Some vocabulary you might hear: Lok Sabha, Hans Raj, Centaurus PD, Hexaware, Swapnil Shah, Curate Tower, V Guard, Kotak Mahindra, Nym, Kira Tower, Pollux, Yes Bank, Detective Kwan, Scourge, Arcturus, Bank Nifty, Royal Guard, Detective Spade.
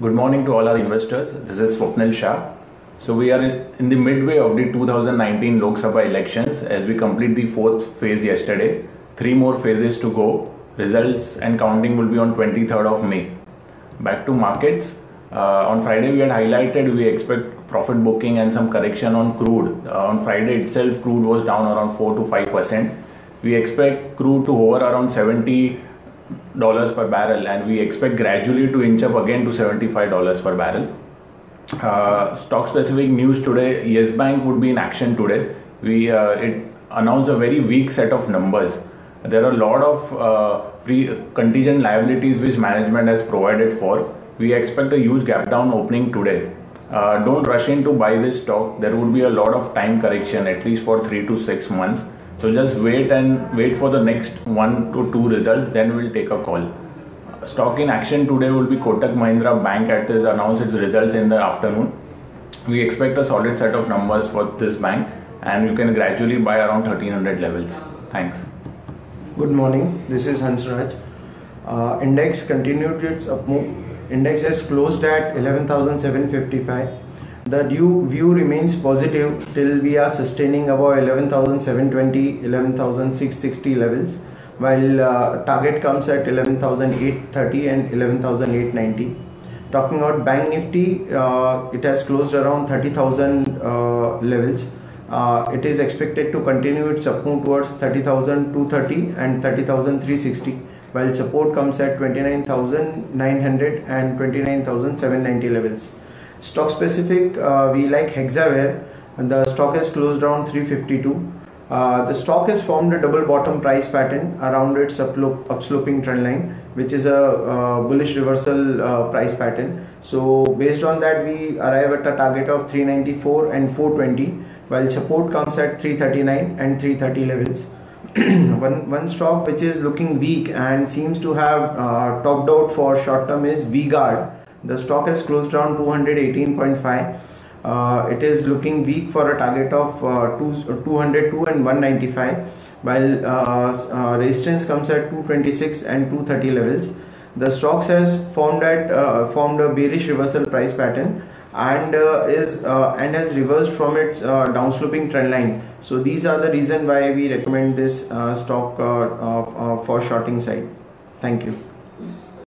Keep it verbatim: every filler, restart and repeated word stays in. Good morning to all our investors. This is Swapnil Shah. So we are in the midway of the two thousand nineteen Lok Sabha elections as we complete the fourth phase yesterday. Three more phases to go. Results and counting will be on twenty-third of May. Back to markets. Uh, on Friday we had highlighted we expect profit booking and some correction on crude. Uh, on Friday itself crude was down around four to five percent. We expect crude to hover around seventy dollars per barrel and we expect gradually to inch up again to seventy-five dollars per barrel. Uh, stock specific news today, Yes Bank would be in action today. We uh, it announced a very weak set of numbers. There are a lot of uh, pre contingent liabilities which management has provided for. We expect a huge gap down opening today. Uh, don't rush in to buy this stock. There would be a lot of time correction at least for three to six months. So just wait and wait for the next one to two results, then we'll take a call. Stock in action today will be Kotak Mahindra Bank as it announced its results in the afternoon. We expect a solid set of numbers for this bank and you can gradually buy around thirteen hundred levels. Thanks. Good morning, this is Hans Raj. Uh, index continued its up move. Index has closed at eleven thousand seven hundred fifty-five. The view remains positive till we are sustaining above eleven thousand seven hundred twenty, eleven thousand six hundred sixty levels, while uh, target comes at eleven thousand eight hundred thirty and eleven thousand eight hundred ninety. Talking about Bank Nifty, uh, it has closed around thirty thousand uh, levels. Uh, it is expected to continue its upmove towards thirty thousand two hundred thirty and thirty thousand three hundred sixty, while support comes at twenty-nine thousand nine hundred and twenty-nine thousand seven hundred ninety levels. Stock specific, uh, we like Hexaware, and the stock has closed around three fifty-two. Uh, the stock has formed a double bottom price pattern around its upslope, upsloping trend line, which is a uh, bullish reversal uh, price pattern. So based on that, we arrive at a target of three ninety-four and four twenty, while support comes at three thirty-nine and three thirty levels. one, one stock which is looking weak and seems to have uh, topped out for short term is V Guard. The stock has closed around two eighteen point five. Uh, it is looking weak for a target of uh, two oh two and one ninety-five, while uh, uh, resistance comes at two twenty-six and two thirty levels. The stock has formed at uh, formed a bearish reversal price pattern and uh, is uh, and has reversed from its uh, downsloping trend line. So these are the reason why we recommend this uh, stock uh, uh, uh, for shorting side. Thank you.